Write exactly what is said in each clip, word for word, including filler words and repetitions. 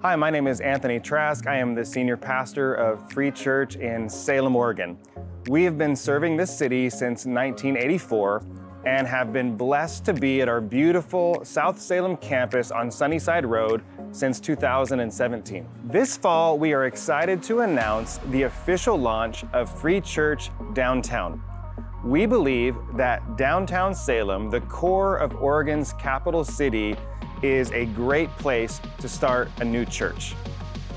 Hi, my name is Anthony Trask. I am the senior pastor of Free Church in Salem, Oregon. We have been serving this city since nineteen eighty-four and have been blessed to be at our beautiful South Salem campus on Sunnyside Road since two thousand seventeen. This fall, we are excited to announce the official launch of Free Church Downtown. We believe that downtown Salem, the core of Oregon's capital city, is a great place to start a new church.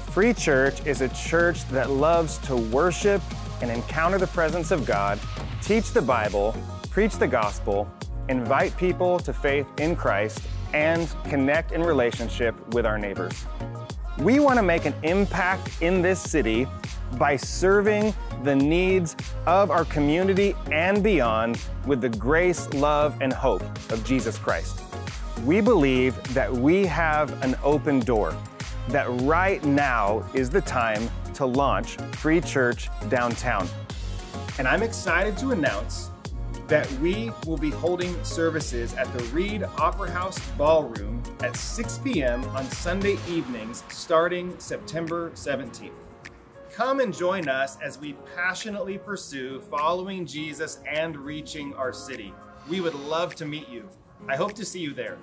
Free Church is a church that loves to worship and encounter the presence of God, teach the Bible, preach the gospel, invite people to faith in Christ, and connect in relationship with our neighbors. We want to make an impact in this city by serving the needs of our community and beyond with the grace, love, and hope of Jesus Christ. We believe that we have an open door, that right now is the time to launch Free Church Downtown. And I'm excited to announce that we will be holding services at the Reed Opera House Ballroom at six p m on Sunday evenings starting September seventeenth. Come and join us as we passionately pursue following Jesus and reaching our city. We would love to meet you. I hope to see you there.